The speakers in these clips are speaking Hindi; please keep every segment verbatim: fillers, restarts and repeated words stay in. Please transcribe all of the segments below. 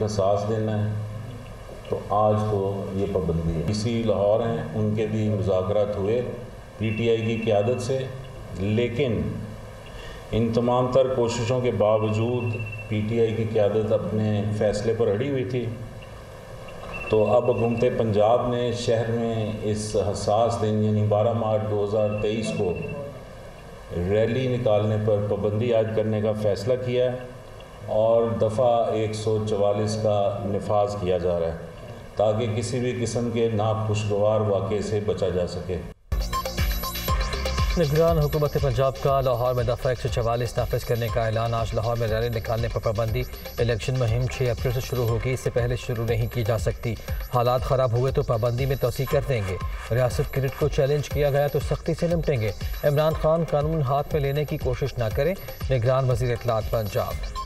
पेट में सांस देना है, तो आज तो ये पाबंदी है। इसी लाहौर हैं, उनके भी मुज़ाकरात हुए पीटीआई की क़यादत से, लेकिन इन तमाम तर कोशिशों के बावजूद पीटीआई की क़यादत अपने फ़ैसले पर अड़ी हुई थी। तो अब हुकूमत पंजाब ने शहर में इस हसास दिन यानी बारह मार्च दो हज़ार तेईस को रैली निकालने पर पाबंदी आयद करने का फ़ैसला किया और दफ़ा एक सौ चवालीस का नफाज किया जा रहा है ताकि किसी भी किस्म के नाखुशगवार वाक़े से बचा जा सके। निगरान हुकूमत पंजाब का लाहौर में दफ़ा एक सौ चवालीस नाफिज करने का ऐलान। आज लाहौर में रैली निकालने पर पाबंदी। इलेक्शन मुहिम छः अप्रैल से शुरू होगी, इससे पहले शुरू नहीं की जा सकती। हालात ख़राब हुए तो पाबंदी में तोसी कर देंगे। रियासत क्रिकेट को चैलेंज किया गया तो सख्ती से निपटेंगे। इमरान खान कानून हाथ में लेने की कोशिश ना करें, निगरान वज़ीर इत्तलाआत पंजाब।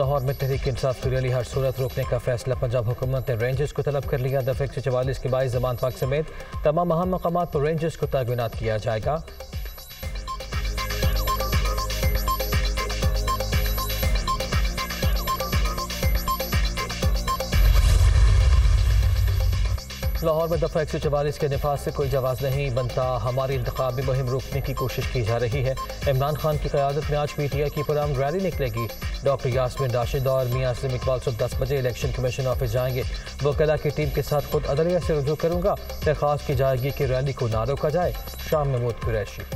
लाहौर में तहरीक-ए-इंसाफ की रैली हर सूरत रोकने का फैसला। पंजाब हुकूमत ने रेंजर्स को तलब कर लिया। दफ़ा एक सौ चवालीस के बाईस जमान पार्क समेत तमाम अहम मकामात पर रेंजर्स को तैनात किया जाएगा। लाहौर में दफ़ा एक सौ चवालीस के नफाज से कोई जवाज़ नहीं बनता। हमारी इंतखाबी मुहिम रोकने की कोशिश की जा रही है। इमरान खान की क़यादत में आज पीटीआई की पुरान रैली निकलेगी। डॉक्टर यास्मिन राशिद और मियां सलीम इकबाल सुबह दस बजे इलेक्शन कमीशन ऑफिस जाएंगे। वकला की टीम के साथ खुद अदलिया से रुजू करूँगा। दरख्वास्त की जाएगी कि रैली को ना रोका जाए। शाम में मोहम्मद कुरैशी।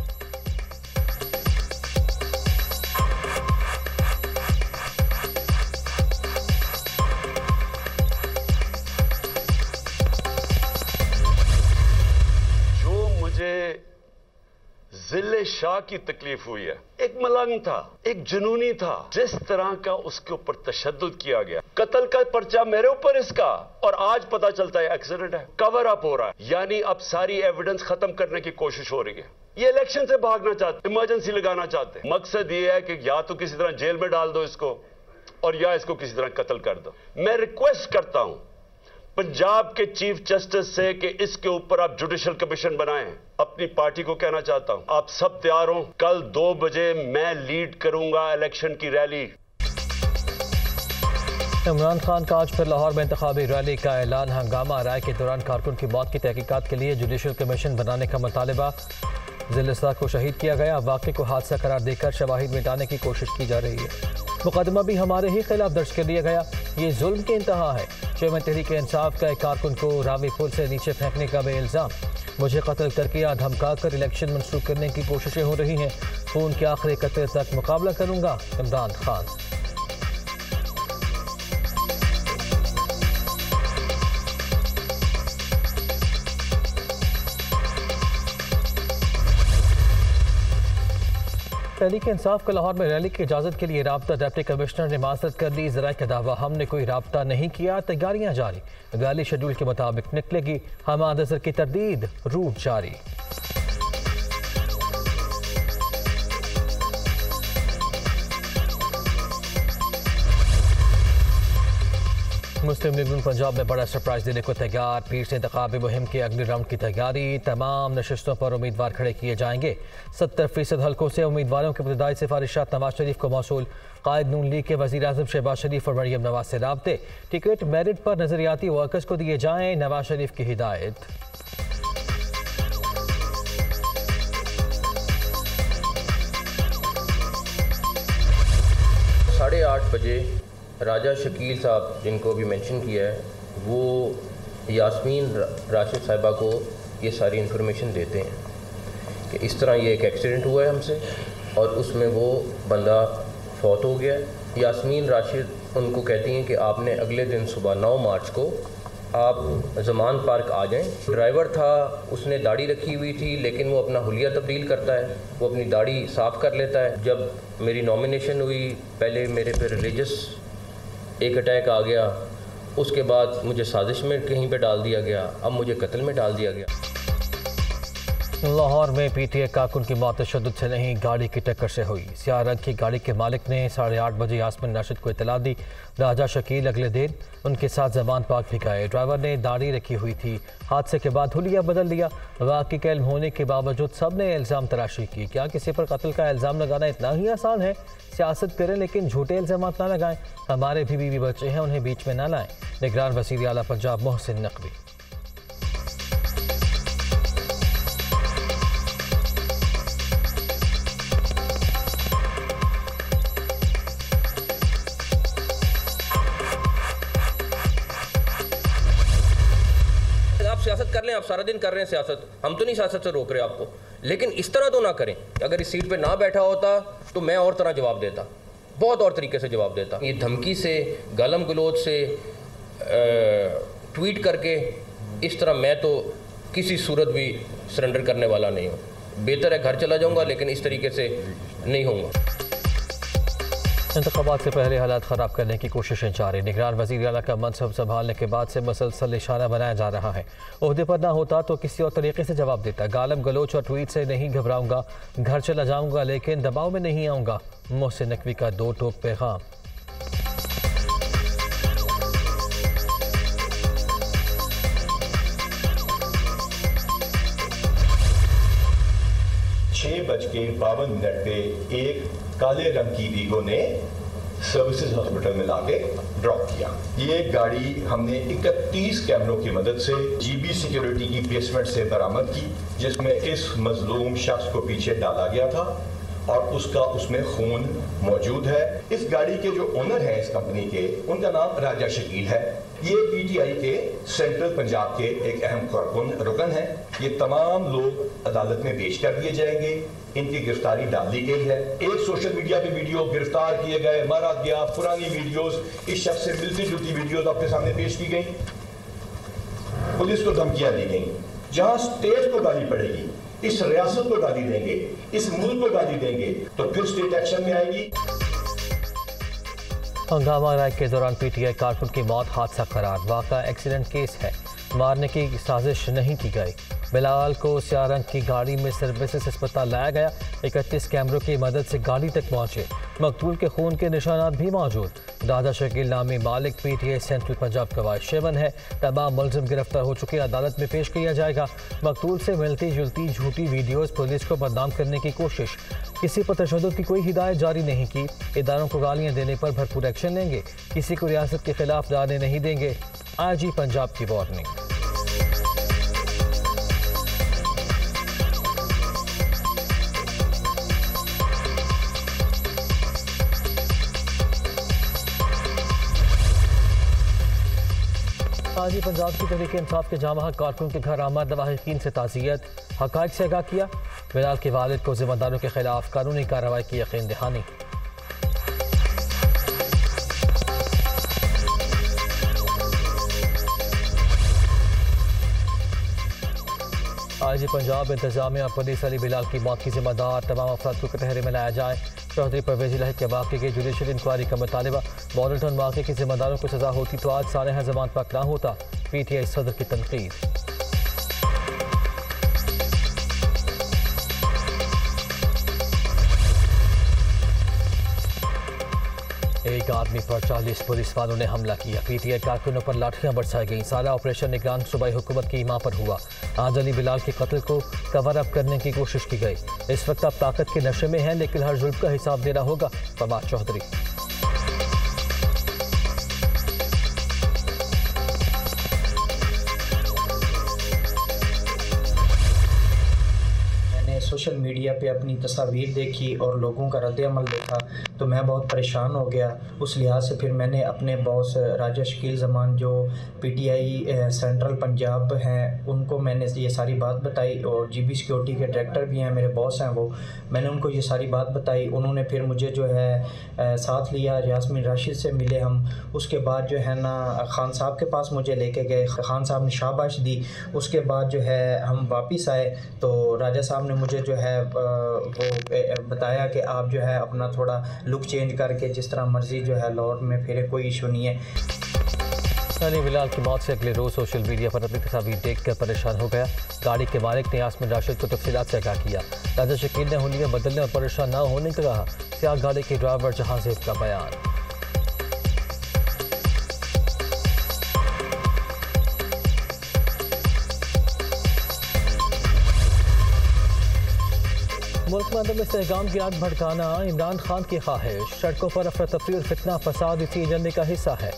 जिले शाह की तकलीफ हुई है, एक मलंग था, एक जुनूनी था, जिस तरह का उसके ऊपर तशद्दुद किया गया। कत्ल का पर्चा मेरे ऊपर इसका, और आज पता चलता है एक्सीडेंट है, कवर अप हो रहा है, यानी अब सारी एविडेंस खत्म करने की कोशिश हो रही है। ये इलेक्शन से भागना चाहते, इमरजेंसी लगाना चाहते। मकसद ये है कि या तो किसी तरह जेल में डाल दो इसको, और या इसको किसी तरह कत्ल कर दो। मैं रिक्वेस्ट करता हूं पंजाब के चीफ जस्टिस से कि इसके ऊपर आप जुडिशल कमीशन बनाएं। अपनी पार्टी को कहना चाहता हूं, आप सब तैयार हो, कल दो बजे मैं लीड करूंगा इलेक्शन की रैली। इमरान खान का आज फिर लाहौर में इंतखाबी रैली का ऐलान। हंगामा राय के दौरान कारकुन की मौत की तहकीकात के लिए जुडिशल कमीशन बनाने का मुतालबा। जिला शाह को शहीद किया गया, वाक़े को हादसा करार देकर शवाहिद मिटाने की कोशिश की जा रही है। मुकदमा भी हमारे ही खिलाफ दर्ज कर लिया गया, ये जुल्म के इंतहा है। चेयरमैन तहरीक-ए-इंसाफ का एक कारकुन को रावी पुल से नीचे फेंकने का बे इल्ज़ाम। मुझे कत्ल करके धमका कर इलेक्शन मनसूख करने की कोशिशें हो रही हैं। खून के आखिरी कतरे तक मुकाबला करूंगा, इमरान खान। तहरीक-ए-इंसाफ का लाहौर में रैली की इजाज़त के लिए राब्ता। डिप्टी कमिश्नर ने माजरत कर दी। ज़राए का दावा, हमने कोई राब्ता नहीं किया। तैयारियां जारी, रैली शेड्यूल के मुताबिक निकलेगी। हमाद अज़र की तरदीद, रूट जारी। मुस्लिम लीग पंजाब में बड़ा सरप्राइज देने को तैयार। पीर से इंतखाबी मुहिम के अगले राउंड की तैयारी। तमाम नशस्तों पर उम्मीदवार खड़े किए जाएंगे। सत्तर फीसद हल्कों से उम्मीदवारों के इब्तदाई सिफारिशात नवाज शरीफ को मौसूल। कायद नून लीग के वज़ीर आज़म शहबाज शरीफ और मरीम नवाज से राब्ते। टिकट मेरिट पर नजरियाती वर्कर्स को दिए जाएँ, नवाज शरीफ की हिदायत। साढ़े आठ बजे राजा शकील साहब, जिनको भी मेंशन किया है, वो यास्मीन राशिद साहिबा को ये सारी इन्फॉर्मेशन देते हैं कि इस तरह ये एक एक्सीडेंट हुआ है हमसे और उसमें वो बंदा फौत हो गया। यास्मीन राशिद उनको कहती हैं कि आपने अगले दिन सुबह नौ मार्च को आप जमान पार्क आ जाएं। ड्राइवर था, उसने दाढ़ी रखी हुई थी, लेकिन वो अपना हुलिया तब्दील करता है, वो अपनी दाढ़ी साफ़ कर लेता है। जब मेरी नॉमिनेशन हुई, पहले मेरे पे रिलीजस एक अटैक आ गया, उसके बाद मुझे साजिश में कहीं पे डाल दिया गया, अब मुझे कत्ल में डाल दिया गया। लाहौर में पीटीआई कारकुन की मौत तशद्दुद से नहीं गाड़ी की टक्कर से हुई। सियाह रंग की गाड़ी के मालिक ने साढ़े आठ बजे यास्मिन राशिद को इतला दी। राजा शकील अगले दिन उनके साथ जबान पाक भी गए। ड्राइवर ने दाढ़ी रखी हुई थी। हादसे के बाद हुलिया बदल दिया। वाकई का इल्म होने के बावजूद सब ने इल्ज़ाम तराशी की। क्या किसी पर कत्ल का इल्ज़ाम लगाना इतना ही आसान है? सियासत करें लेकिन झूठे इल्ज़ाम ना लगाएं। हमारे भी बीवी बच्चे हैं, उन्हें बीच में ना लाएं। निगरान वज़ीर आला पंजाब मोहसिन नकवी। सियासत कर लें, आप सारा दिन कर रहे हैं सियासत, हम तो नहीं सियासत से रोक रहे आपको, लेकिन इस तरह तो ना करें। अगर इस सीट पे ना बैठा होता तो मैं और तरह जवाब देता, बहुत और तरीके से जवाब देता। ये धमकी से, गालम गलोच से, ट्वीट करके इस तरह मैं तो किसी सूरत भी सरेंडर करने वाला नहीं हूँ। बेहतर है घर चला जाऊँगा, लेकिन इस तरीके से नहीं होऊंगा। इंतखाबात से पहले हालात ख़राब करने की कोशिशें जारी। निगरान वज़ीर आला का मनसब संभालने के बाद से मसलसल निशाना बनाया जा रहा है। ओहदे पर ना होता तो किसी और तरीके से जवाब देता। गालम गलोच और ट्वीट से नहीं घबराऊंगा, घर चला जाऊंगा लेकिन दबाव में नहीं आऊंगा। मोहसिन नकवी का दो टोक पैगाम। बज के बावन मिनट पे एक काले रंग की वीगो ने सर्विसेज हॉस्पिटल में लाके ड्रॉप किया। ये गाड़ी हमने इकतीस कैमरों की मदद से जीबी सिक्योरिटी की बेसमेंट से बरामद की, जिसमें इस मजलूम शख्स को पीछे डाला गया था और उसका उसमें खून मौजूद है। इस गाड़ी के जो ओनर हैं इस कंपनी के, उनका नाम राजा शकील है। ये पीटीआई के सेंट्रल पंजाब के एक अहम कारकुन रुकन हैं। ये तमाम लोग अदालत में पेश कर दिए जाएंगे। इनकी गिरफ्तारी डाल दी गई है। एक सोशल मीडिया पे वीडियो, गिरफ्तार किए गए, मारा गया, पुरानी वीडियोस, इस शख्स से मिलती जुलती वीडियोस आपके सामने पेश की गई। पुलिस को धमकियां दी गई। जहां स्टेट को गाली पड़ेगी, इस रियासत को गाली देंगे, इस मुल्क को गाली देंगे, तो फिर स्टेट एक्शन में आएगी। हंगामा राय के दौरान पीटीआई कारकुन की मौत हादसा करार। वाक़ा एक्सीडेंट केस है, मारने की साजिश नहीं की गई। बिलाल को स्याह रंग की गाड़ी में सर्विसेज अस्पताल लाया गया। इकतीस कैमरों की मदद से गाड़ी तक पहुंचे। मकतूल के खून के निशानात भी मौजूद। दादा शकील नामी मालिक पीटीआई सेंट्रल पंजाब का वाइस-चेयरमैन है। तमाम मुलजिम गिरफ्तार हो चुके, अदालत में पेश किया जाएगा। मकतूल से मिलती जुलती झूठी वीडियोज़, पुलिस को बदनाम करने की कोशिश। किसी पर तशद्दुद की कोई हिदायत जारी नहीं की। इदारों को गालियाँ देने पर भरपूर एक्शन लेंगे। किसी को रियासत के खिलाफ जाने नहीं देंगे। आई जी पंजाब की वार्निंग। आजी पंजाब की तहरीक-ए-इंसाफ के जामा कारकुन के घर आमद लवाहिकीन से ताज़ियत, हक़ाइक़ से आगाह किया। बिलाल के वालिद को जिम्मेदारों के खिलाफ कानूनी कार्रवाई की यकीन दहानी। आईजी पंजाब इंतजामिया पुलिस अली बिलाल की मौत की जिम्मेदार तमाम अफराद को कटहरे में लाया जाए। चौधरी परवेज इलाही के वाक़े की जुडिशल इंक्वायरी का मुतालबा। बॉलटन वाक़े के जिम्मेदारों को सजा होती तो आज सारे जमान पाक ना होता। पीटीआई सदर की तनकीद। एक आदमी पर चालीस पुलिस वालों ने हमला किया। पीटीआई कारकुनों पर लाठियां बरसाई गईं। सारा ऑपरेशन निगरान सूबाई हुकूमत की ईमा पर हुआ। आज अली बिलाल के कत्ल को कवर अप करने की कोशिश की गई। इस वक्त आप ताकत के नशे में हैं, लेकिन हर जुल्म का हिसाब देना होगा। फवाद चौधरी। सोशल मीडिया पे अपनी तस्वीर देखी और लोगों का रद्द अमल देखा तो मैं बहुत परेशान हो गया। उस लिहाज से फिर मैंने अपने बॉस राजा शकील जमान जो पीटीआई सेंट्रल पंजाब हैं, उनको मैंने ये सारी बात बताई और जीबी सिक्योरिटी के डायरेक्टर भी हैं, मेरे बॉस हैं वो। मैंने उनको ये सारी बात बताई। उन्होंने फिर मुझे जो है साथ लिया। यास्मिन राशिद से मिले हम। उसके बाद जो है ना खान साहब के पास मुझे लेके गए। खान साहब ने शाबाश दी। उसके बाद जो है हम वापस आए तो राजा साहब ने मुझे जो है वो बताया कि आप जो है अपना थोड़ा लुक चेंज करके जिस तरह मर्जी जो है लाहौर में फिरे, कोई इशू नहीं है। शख्स अली बिलाल की मौत से अगले रोज सोशल मीडिया पर अपनी तस्वीर देखकर परेशान हो गया। गाड़ी के मालिक ने यास्मिन राशिद को तफसीलात से आगाह किया। राजा शकील ने हुलिया बदलने और परेशान न होने को कहा। सियाह गाड़ी के ड्राइवर जहां से इसका बयान। मुल्क में अदम इस्तेहकाम की आग भड़काना इमरान खान की ख्वाहिश। सड़कों पर अफरा तफरी और फितना फसाद इसी एजेंडे का हिस्सा है।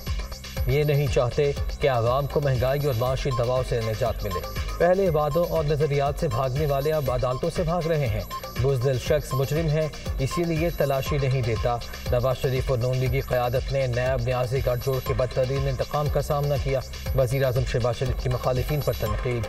ये नहीं चाहते कि आवाम को महंगाई और माशी दबाव से निजात मिले। पहले वादों और नजरियात से भागने वाले अब अदालतों से भाग रहे हैं। बुज़दिल शख्स मुजरिम है, इसीलिए तलाशी नहीं देता। नवाज शरीफ और नून लीग की क़यादत ने नायब न्याजी का जोड़ के बदतरीन इंतकाम का सामना किया। वज़ीर आज़म शहबाज शरीफ की मुखालिफिन पर तनकीद।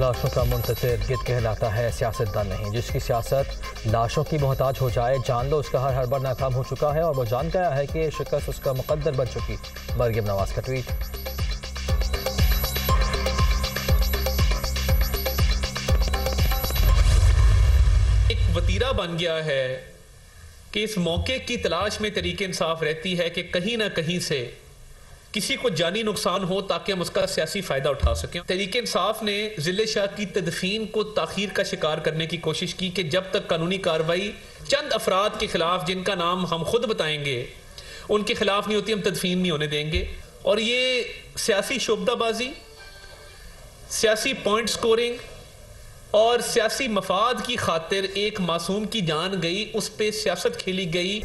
लाशों का मुंतज़िर गिद्ध कहलाता है, सियासतदान नहीं। जिसकी सियासत लाशों की मोहताज हो जाए, जान लो उसका हर हर बार नाकाम हो चुका है और वो जान गया है कि शिकस्त उसका मुकद्दर बन चुकी। मरियम नवाज का ट्वीट। एक वतीरा बन गया है कि इस मौके की तलाश में तहरीक इंसाफ रहती है कि कहीं ना कहीं से किसी को जानी नुकसान हो ताकि हम उसका सियासी फायदा उठा सकें। तहरीक-ए- इंसाफ ने जिले शाह की तदफीन को ताखीर का शिकार करने की कोशिश की कि जब तक कानूनी कार्रवाई चंद अफराद के खिलाफ जिनका नाम हम खुद बताएंगे उनके खिलाफ नहीं होती, हम तदफीन नहीं होने देंगे। और ये सियासी शोबदाबाजी, सियासी पॉइंट स्कोरिंग और सियासी मफाद की खातिर एक मासूम की जान गई, उस पर सियासत खेली गई।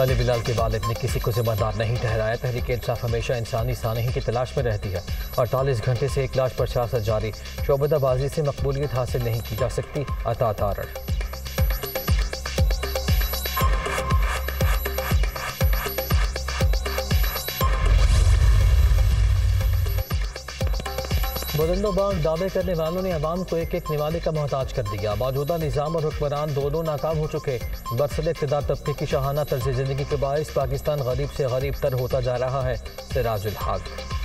अली बिलाल के वालिद ने किसी को जिम्मेदार नहीं ठहराया। तहरीक इंसाफ हमेशा इंसानी सानही की तलाश में रहती है। अड़तालीस घंटे से एक लाश पर सियासत जारी। शोबदाबाजी से मकबूलियत हासिल नहीं की जा सकती। अता तारण। बुलंदोबाग दावे करने वालों ने आवाम को एक एक निवाले का मोहताज कर दिया। मौजूदा निज़ाम और हुक्मरान दोनों नाकाम हो चुके। बरसले इक़्तिदार तबके की शाहाना तर्ज ज़िंदगी के बायस पाकिस्तान गरीब से गरीब तर होता जा रहा है। सिराजुल हक़।